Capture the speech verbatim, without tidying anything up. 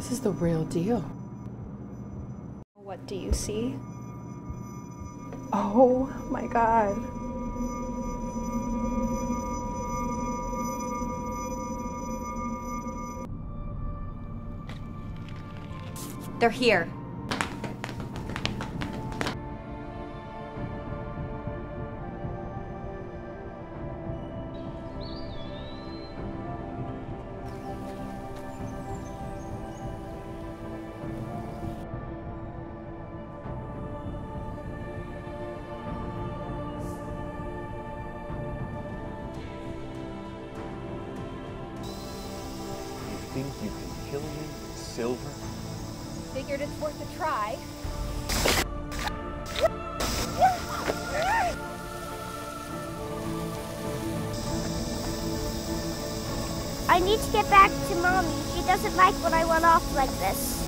This is the real deal. What do you see? Oh my God. They're here. You think you can kill me, Silver? Figured it's worth a try. I need to get back to Mommy. She doesn't like when I run off like this.